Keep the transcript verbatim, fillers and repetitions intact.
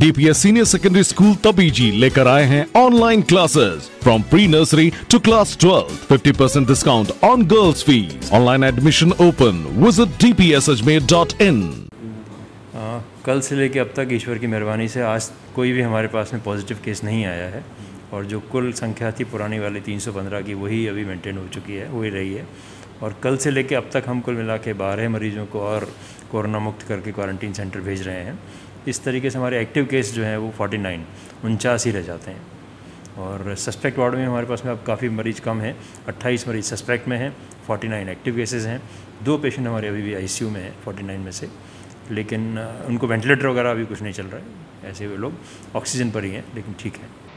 TPSC senior secondary school Tabiji लेकर आए हैं online classes from pre nursery to class twelve. Fifty percent discount on girls fees. Online admission open. Visit T P S Ajmer dot in. कल से लेकर अब तक ईश्वर की मेहरबानी से आज कोई भी हमारे पास में पॉजिटिव केस नहीं आया है और जो कुल संख्या थी पुरानी वाली तीन सौ पंद्रह की वही अभी मेंटेन हो चुकी है, वही रही है। और कल से लेके अब तक हम कुल मिला के बारह मरीजों को और कोरोना मुक्त करके क्वारंटीन सेंटर भेज रहे हैं। इस तरीके से हमारे एक्टिव केस जो हैं वो उनचास उनचास ही रह जाते हैं। और सस्पेक्ट वार्ड में हमारे पास में अब काफ़ी मरीज़ कम हैं, अट्ठाईस मरीज़ सस्पेक्ट में हैं, उनचास एक्टिव केसेस हैं। दो पेशेंट हमारे अभी भी आईसीयू में हैं उनचास में से, लेकिन उनको वेंटिलेटर वगैरह अभी कुछ नहीं चल रहा है, ऐसे वे लोग ऑक्सीजन पर ही हैं, लेकिन ठीक है।